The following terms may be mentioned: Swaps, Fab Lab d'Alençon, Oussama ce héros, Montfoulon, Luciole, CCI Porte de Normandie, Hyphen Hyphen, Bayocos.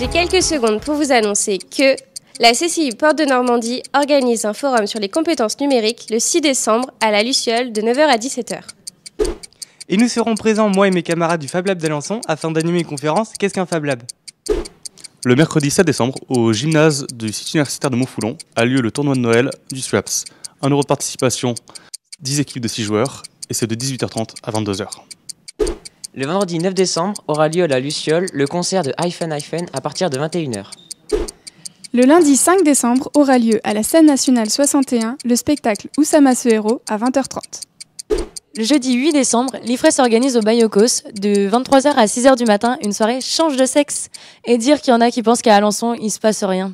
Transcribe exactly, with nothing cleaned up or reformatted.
J'ai quelques secondes pour vous annoncer que la C C I Porte de Normandie organise un forum sur les compétences numériques le six décembre à la Luciole de neuf heures à dix-sept heures. Et nous serons présents, moi et mes camarades du Fab Lab d'Alençon, afin d'animer une conférence « Qu'est-ce qu'un Fab Lab ?» Le mercredi sept décembre, au gymnase du site universitaire de Montfoulon, a lieu le tournoi de Noël du Swaps. un euro de participation, dix équipes de six joueurs, et c'est de dix-huit heures trente à vingt-deux heures. Le vendredi neuf décembre aura lieu à la Luciole le concert de Hyphen Hyphen à partir de vingt-et-une heures. Le lundi cinq décembre aura lieu à la scène nationale soixante et un le spectacle Oussama ce héros à vingt heures trente. Le jeudi huit décembre, l'I F R E s'organise au Bayocos de vingt-trois heures à six heures du matin, une soirée change de sexe. Et dire qu'il y en a qui pensent qu'à Alençon, il se passe rien.